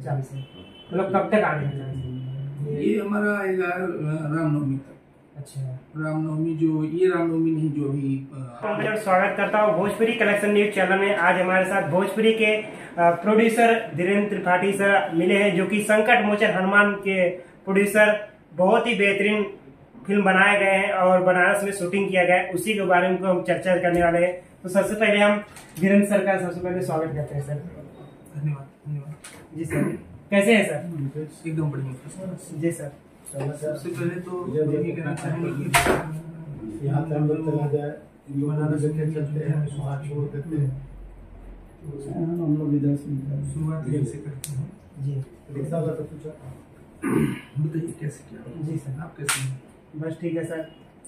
मतलब कब तक आने हैं? ये हमारा आएगा रामनवमी तक। अच्छा, रामनवमी जो ये रामनवमी नहीं जो भी। तो स्वागत करता हूँ भोजपुरी कलेक्शन न्यूज चैनल में। आज हमारे साथ भोजपुरी के प्रोड्यूसर धीरेन्द्र त्रिपाठी सर मिले हैं, जो कि संकट मोचन हनुमान के प्रोड्यूसर। बहुत ही बेहतरीन फिल्म बनाए गए हैं और बनारस में शूटिंग किया गया है, उसी के बारे में हम चर्चा करने वाले हैं। तो सबसे पहले हम धीरेन्द्र सर का सबसे पहले स्वागत करते हैं। सर धन्यवाद। जी सर, कैसे हैं सर? एकदम बढ़िया जी सर। सबसे पहले तो ये कहना चाहेंगे कि यहाँ तक चला जाए, बनारस के चलते हैं, शुरुआत छोड़ देते हैं, हम लोग इधर से शुरुआत कैसे करते हैं? जी रिक्शा वाला तो पूछा, बताइए कैसे क्या? जी सर, आप कैसे हैं? बस ठीक है सर।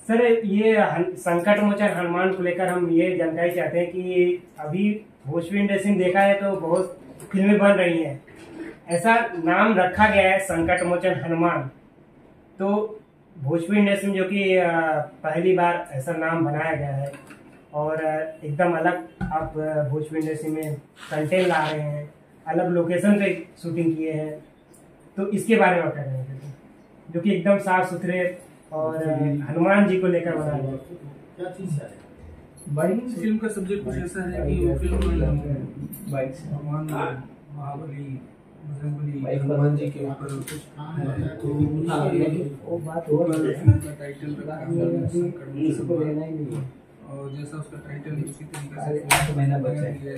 सर ये संकट मोचन हनुमान को लेकर हम ये जानकारी चाहते हैं कि अभी भोजपुरी इंडस्ट्री में देखा है तो बहुत फिल्में बन रही हैं, ऐसा नाम रखा गया है संकट मोचन हनुमान, तो भोजपुरी इंडस्ट्री में जो कि पहली बार ऐसा नाम बनाया गया है और एकदम अलग आप भोजपुरी इंडस्ट्री में कंटेंट ला रहे हैं, अलग लोकेशन पे शूटिंग किए हैं, तो इसके बारे में बताया जाएगा जो कि एकदम साफ सुथरे और हनुमान जी को लेकर बनाया गया है। बाइक फिल्म का सब्जेक्ट कुछ ऐसा है कि वो फिल्म बाइक से भगवान महाबली बजरंगबली हनुमान जी के ऊपर कुछ है, तो वो बात हो रही है। उसका टाइटल रखा है और जैसा उसका टाइटल उसी तरीके से 8 महीना बचा है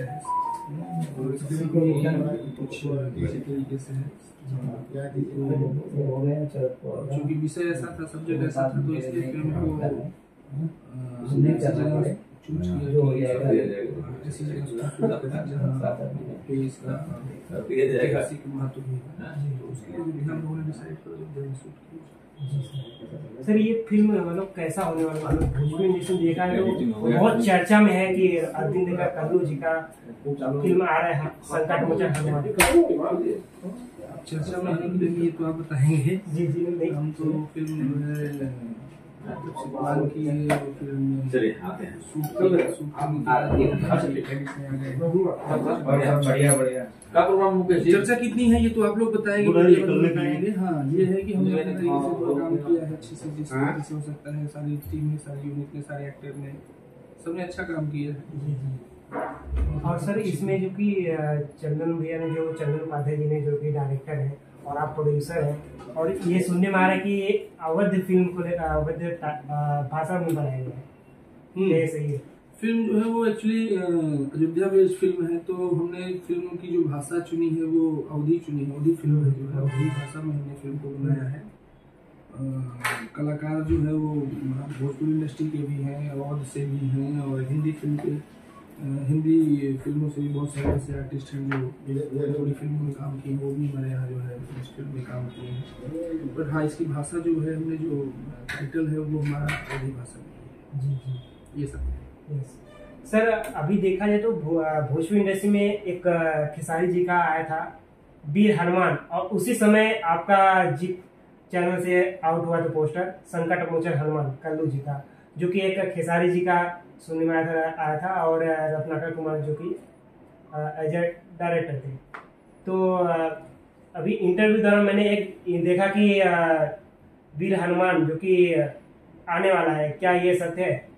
और इस फिल्म को कुछ इसी तरीके से है। चूँकि विषय ऐसा था, सब्जेक्ट ऐसा था, तो इसलिए फिल्म को सर ये फिल्म मतलब कैसा होने वाला है? भोजपुरी इंडस्ट्री में देखा है बहुत चर्चा में है कि अरविंद का कल्लू जी का फिल्म आ रहा है संकट मोचन हनुमान। चर्चा में आने के लिए तो आप बताएंगे। जी जी, हम तो फिल्म चर्चा कितनी है ये तो आप लोग बताएंगे। हाँ, ये है कि हमने प्रोग्राम किया है अच्छे से, जिस तरह से हो सकता है। सारी टीम ने, सारी यूनिट ने, सारे एक्टर ने, सबने अच्छा काम किया है। और सर इसमें जो कि चंदन उपाध्याय जी ने, जो कि डायरेक्टर है और आप प्रोड्यूसर हैं, और ये सुनने में आ रहा है कि ये अवध फिल्म को अवध भाषा में बनाया गया है, सही है? फिल्म जो है वो एक्चुअली अयोध्या बेस्ड फिल्म है, तो हमने फिल्म की जो भाषा चुनी है वो अवधी चुनी है। अवधी फिल्म है, जो है अवधी भाषा में हमने फिल्म को बनाया है। कलाकार जो है वो भोजपुरी इंडस्ट्री के भी हैं, अवध से भी हैं, और हिंदी फिल्म के हिंदी फिल्मों से भी बहुत सारे ऐसे आर्टिस्ट हैं जो थोड़ी फिल्मों में काम किए, वो भी हमारे यहाँ जो है फिल्म में काम किए हैं। पर हाँ, इसकी भाषा जो है, हमने जो टाइटल है वो हमारा अवधी भाषा में। जी जी, ये सब। सर अभी देखा जाए तो भोजपुरी इंडस्ट्री में एक खेसारी जी का आया था वीर हनुमान, और उसी समय आपका जी चैनल से आउट हुआ था पोस्टर संकट मोचन हनुमान कल्लू जी का, जो कि एक खेसारी जी का सुनने में आया था और रत्नाकर कुमार जो कि एज ए डायरेक्टर थे। तो अभी इंटरव्यू दौरान मैंने एक देखा कि वीर हनुमान जो कि आने वाला है, क्या ये सत्य है?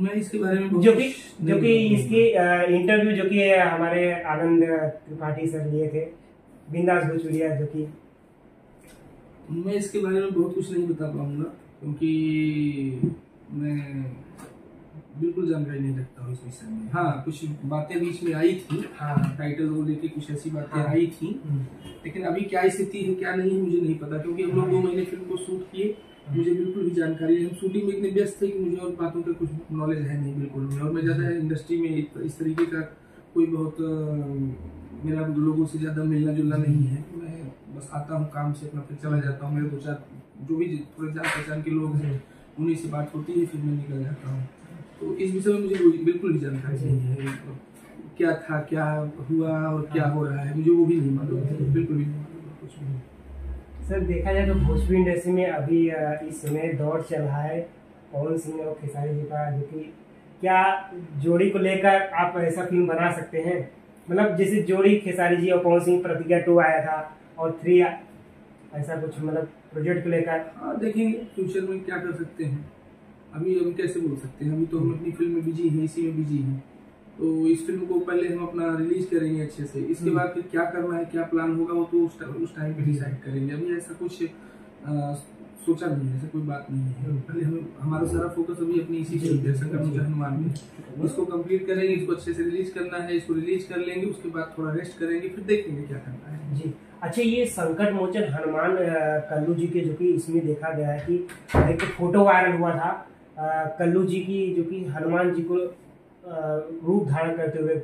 मैं इसके बारे में जो कि इसकी इंटरव्यू जो कि हमारे आनंद त्रिपाठी सर लिए थे बिंदास भोजपुरीया, जो कि मैं इसके बारे में बहुत कुछ नहीं बता पाऊंगा क्योंकि मैं बिल्कुल जानकारी नहीं रखता हूँ इस विषय में। हाँ, कुछ बातें बीच में आई थी, हाँ टाइटल को लेके कुछ ऐसी बातें आई थी, लेकिन अभी क्या स्थिति है क्या नहीं मुझे नहीं पता, क्योंकि हम लोग 2 महीने फिल्म को शूट किए, मुझे बिल्कुल भी जानकारी नहीं। हम शूटिंग में इतने व्यस्त थे कि मुझे और बातों का कुछ नॉलेज है नहीं बिल्कुल भी, और मैं ज़्यादा इंडस्ट्री में इस तरीके का कोई बहुत मेरा लोगों से ज़्यादा मिलना जुलना नहीं है। मैं बस आता हूँ काम से अपना, फिर चला जाता हूँ। मेरे 2-4 जो भी थोड़े जान पहचान के लोग हैं उन्हीं से बात होती है, फिर मैं निकल जाता हूँ। तो इस विषय में मुझे बिल्कुल भी जानकारी नहीं है, क्या था, क्या हुआ और क्या हो रहा है, मुझे वो भी नहीं मालूम है, बिल्कुल भी नहीं मालूम कुछ भी। सर देखा जाए तो भोजपुरी इंडस्ट्री में अभी इस समय दौड़ चल रहा है पवन सिंह और खेसारी जी का, जो कि क्या जोड़ी को लेकर आप ऐसा फिल्म बना सकते हैं? मतलब जैसे जोड़ी खेसारी जी और पवन सिंह प्रतिज्ञा 2 आया था और 3 ऐसा कुछ मतलब प्रोजेक्ट को लेकर। हाँ देखेंगे फ्यूचर में क्या कर सकते हैं, अभी कैसे बोल सकते हैं। अभी तो हम अपनी फिल्म में बिजी हैं, इसी में बिजी हैं, तो इस फिल्म को पहले हम अपना रिलीज करेंगे अच्छे से, इसके बाद फिर क्या करना है, क्या प्लान होगा वो तो उस टाइम पे डिसाइड करेंगे। अभी ऐसा कुछ सोचा नहीं है, ऐसा कोई बात नहीं है। पहले हम हमारा सारा फोकस अभी अपनी इसी फिल्म है संकट मोचन हनुमान में, इसको कंप्लीट करेंगे, इसको अच्छे से रिलीज करना है, इसको रिलीज कर लेंगे, उसके बाद थोड़ा रेस्ट करेंगे, फिर देखेंगे क्या करना है जी। अच्छा ये संकट मोचन हनुमान कल्लू जी के, जो कि इसमें देखा गया है कि एक फोटो वायरल हुआ था कल्लू जी की, जो कि हनुमान जी को रूप धारण करते हुए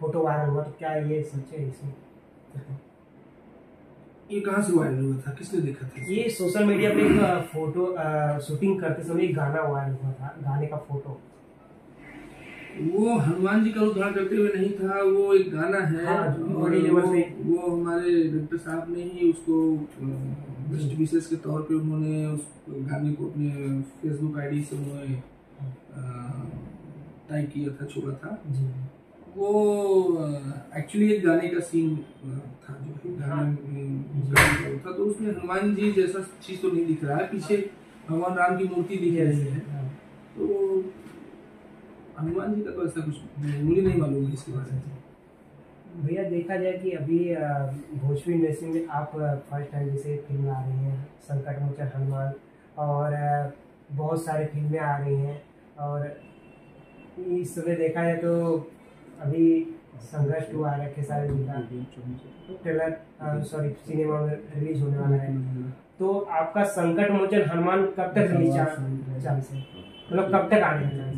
फोटो वायरल हुआ, तो क्या ये सच है? इसमें ये कहाँ से वायरल हुआ था, किसने देखा था? ये सोशल मीडिया पे एक फोटो शूटिंग करते समय गाना वायरल हुआ था, गाने का फोटो। वो हनुमान जी का उद्धार करते हुए नहीं था, वो एक गाना है। हाँ, और वो हमारे डॉक्टर साहब ने ही उसको बेस्ट विशेष के तौर पे उन्होंने उस गाने को अपने फेसबुक आईडी से उन्होंने टाइप किया था, छोड़ा था जी। वो एक्चुअली एक गाने का सीन था जो गाना था, तो उसमें हनुमान जी जैसा चीज तो नहीं दिख रहा है, पीछे भगवान राम की मूर्ति दिख रही है, तो हनुमान जी का तो ऐसा कुछ मुझे नहीं मालूम है इसके बारे में। भैया देखा जाए कि अभी भोजपुरी इंडस्ट्री में आप फर्स्ट टाइम जैसे फिल्म आ रही हैं संकट मोचन हनुमान, और बहुत सारे फिल्में आ रही हैं, और इस समय देखा जाए तो अभी संघर्ष 2 आ रहा है खेसारी जी का, ट्रेलर सॉरी सिनेमा में रिलीज होने वाला है, तो आपका संकट मोचन हनुमान कब तक रिलीज चांस है, मतलब कब तक आने का?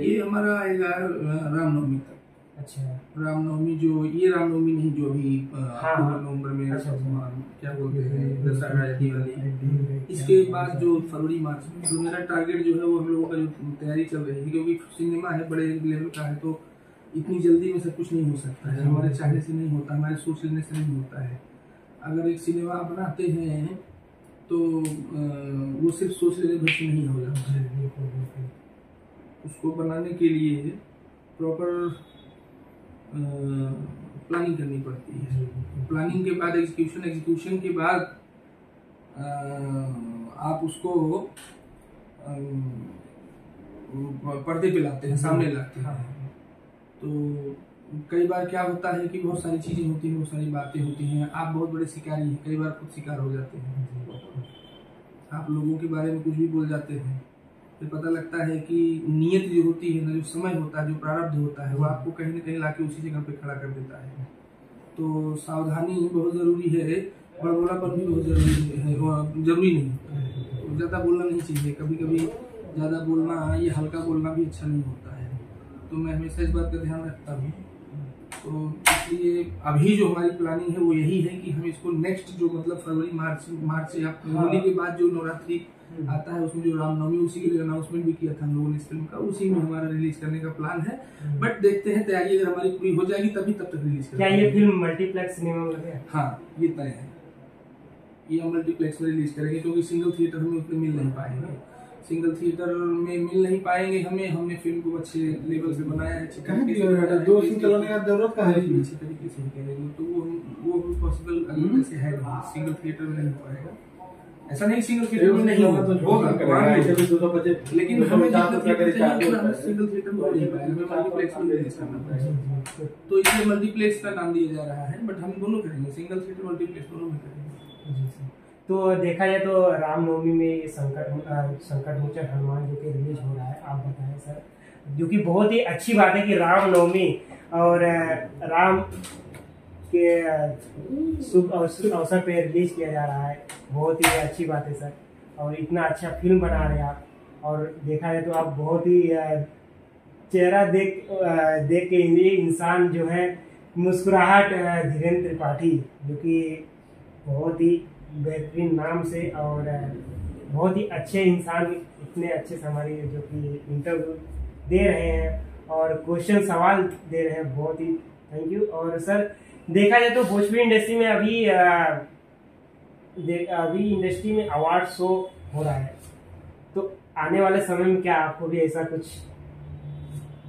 ये हमारा आएगा रामनवमी तक। अच्छा रामनवमी, जो ये रामनवमी नहीं जो अभी अक्टूबर नवंबर में, अच्छा, क्या बोलते हैं दशहरा दिवाली, इसके बाद जो फरवरी मार्च में जो मेरा टारगेट जो है वो हम लोगों का जो तैयारी चल रही है, क्योंकि सिनेमा है बड़े लेवल का है, तो इतनी जल्दी में सब कुछ नहीं हो सकता है, हमारे चाहने से नहीं होता, हमारे सोच लेने से नहीं होता है। अगर एक सिनेमा बनाते हैं तो वो सिर्फ सोच लेने भर से नहीं हो जाता है, उसको बनाने के लिए प्रॉपर प्लानिंग करनी पड़ती है, प्लानिंग के बाद एग्जीक्यूशन, एग्जीक्यूशन के बाद आप उसको पर्दे पे लाते हैं, सामने लाते हैं। तो कई बार क्या होता है कि बहुत सारी चीज़ें होती हैं, बहुत सारी बातें होती हैं, आप बहुत बड़े शिकारी हैं, कई बार खुद शिकार हो जाते हैं, आप लोगों के बारे में कुछ भी बोल जाते हैं, फिर पता लगता है कि नियत जो होती है ना, जो समय होता है, जो प्रारब्ध होता है, वो आपको कहीं ना कहीं लाके उसी जगह पे खड़ा कर देता है। तो सावधानी बहुत ज़रूरी है, बड़बोलापन भी बहुत ज़रूरी है, जरूरी नहीं, ज़्यादा बोलना नहीं चाहिए, कभी कभी ज़्यादा बोलना या हल्का बोलना भी अच्छा नहीं होता है, तो मैं हमेशा इस बात का ध्यान रखता हूँ। तो इसलिए अभी जो हमारी प्लानिंग है वो यही है कि हम इसको नेक्स्ट जो मतलब फरवरी मार्च या होली के बाद जो नवरात्रि आता है, उसमें जो रामनवमी, उसी के लिए अनाउंसमेंट भी किया था हम लोगों ने इस फिल्म का, उसी में हमारा रिलीज करने का प्लान है। बट देखते हैं तैयारी अगर हमारी पूरी हो जाएगी तभी तब तक रिलीज करेंगे। क्या ये फिल्म मल्टीप्लेक्स सिनेमा में है? हाँ ये तय है, ये हम मल्टीप्लेक्स में रिलीज करेंगे, क्योंकि सिंगल थिएटर में उतने मिल नहीं पाएंगे, सिंगल थिएटर में मिल नहीं पाएंगे हमें। हमने फिल्म को अच्छे लेवल पे बनाया है, अच्छे तरीके से करेंगे, तो वो पॉसिबल ऐसे है, सिंगल थिएटर में नहीं हो पाएगा। ऐसा नहीं सिंगल थिएटर में नहीं होगा, लेकिन हमें सिंगल थिएटर में नहीं पाएगा, मल्टीप्लेक्स में रिलीज करना पड़ेगा, तो इसलिए मल्टीप्लेक्स का नाम दिया जा रहा है, बट हम दोनों करेंगे, सिंगल थिएटर मल्टीप्लेक्स दोनों में करेंगे। तो देखा जाए तो रामनवमी में संकट मोचन हनुमान जो कि रिलीज हो रहा है, आप बताएं सर, जो कि बहुत ही अच्छी बात है कि रामनवमी और राम के शुभ अवसर पे रिलीज किया जा रहा है, बहुत ही अच्छी बात है सर, और इतना अच्छा फिल्म बना रहे हैं आप, और देखा जाए तो आप बहुत ही चेहरा देख के इंसान जो है मुस्कुराहट, धीरेन्द्र त्रिपाठी जो कि बहुत ही बेहतरीन नाम से और बहुत ही अच्छे इंसान, इतने अच्छे से हमारी जो कि इंटरव्यू दे रहे हैं और क्वेश्चन सवाल दे रहे हैं, बहुत ही थैंक यू। और सर देखा जाए तो भोजपुरी इंडस्ट्री में अभी इंडस्ट्री में अवार्ड शो हो रहा है, तो आने वाले समय में क्या आपको भी ऐसा कुछ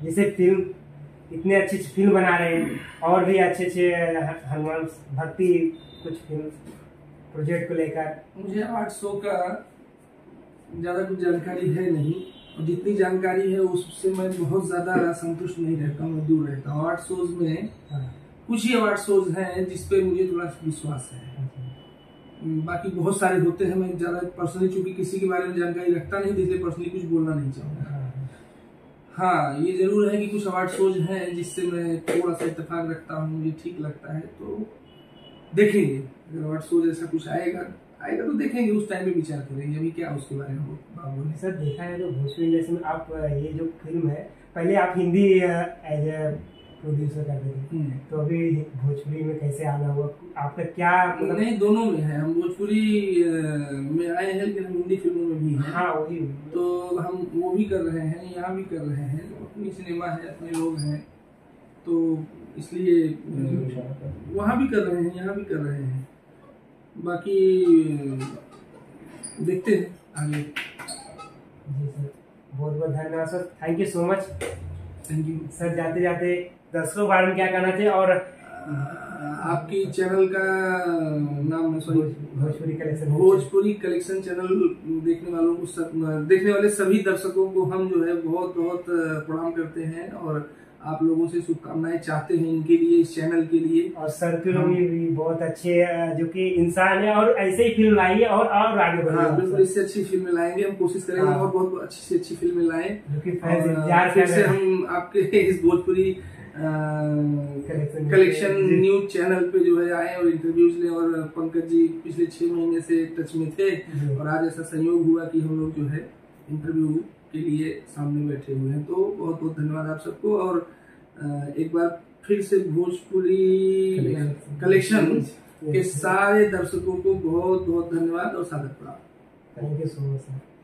जैसे फिल्म इतने अच्छी अच्छी फिल्म बना रहे हैं, और भी अच्छे अच्छे हनुमान भक्ति कुछ फिल्म प्रोजेक्ट को लेकर। मुझे आर्ट शो का ज़्यादा कुछ जानकारी है नहीं, और जितनी जानकारी है उससे मैं बहुत ज़्यादा संतुष्ट नहीं रहता हूँ, दूर रहता हूँ। आर्ट शोज में कुछ ही अवार्ड शोज हैं जिसपे मुझे थोड़ा विश्वास है, बाकी बहुत सारे होते हैं। मैं ज़्यादा पर्सनली चूँकि किसी के बारे में जानकारी रखता नहीं, इसलिए पर्सनली कुछ बोलना नहीं चाहूँगा। हाँ, ये जरूर है कि कुछ अवार्ड शोज हैं जिससे मैं थोड़ा सा इत्तेफाक रखता हूँ, मुझे ठीक लगता है, तो देखेंगे। अगर अवार्ड शोज ऐसा कुछ आएगा तो देखेंगे, उस टाइम पे विचार करेंगे। अभी क्या उसके बारे में बोलेंगे। सर, देखा है तो भोजपुरी इंडस्ट्री में आप ये जो फिल्म है, पहले आप हिंदी एज ए प्रोड्यूसर करते थे, तो अभी भोजपुरी में कैसे आना हुआ आपका? क्या नहीं, दोनों में है। हम भोजपुरी में आए हैं लेकिन हम हिंदी फिल्मों में भी हैं। हाँ, वही तो हम वो भी कर रहे हैं, यहाँ भी कर रहे हैं। अपनी सिनेमा है, अपने लोग हैं, तो इसलिए वहाँ भी कर रहे हैं, यहाँ भी कर रहे हैं। बाकी देखते हैं आगे। जी सर, बहुत बहुत धन्यवाद sir, thank you so much. Thank you sir. जाते जाते दर्शकों बारे में क्या कहना चाहिए? और आपकी चैनल का नाम? सॉरी, भोजपुरी कलेक्शन चैनल देखने वाले सभी दर्शकों को हम जो है बहुत बहुत प्रणाम करते हैं, और आप लोगों से शुभकामनाएं चाहते हैं इनके लिए, इस चैनल के लिए। और सर के लोग भी बहुत अच्छे जो कि इंसान है, और ऐसे ही फिल्म लाइए और आगे बढ़ाए। बिल्कुल, इससे अच्छी फिल्में लाएंगे, हम कोशिश करेंगे और बहुत अच्छी से अच्छी फिल्में लाएं। फिर से हम आपके इस भोजपुरी कलेक्शन न्यूज चैनल पे जो है आए और इंटरव्यूज लें। और पंकज जी पिछले 6 महीने से टच में थे, और आज ऐसा संयोग हुआ कि हम लोग जो है इंटरव्यू के लिए सामने बैठे हुए हैं। तो बहुत बहुत धन्यवाद आप सबको, और एक बार फिर से भोजपुरी कलेक्शन के सारे दर्शकों को बहुत बहुत धन्यवाद और सादर प्रणाम। Thank you so much sir.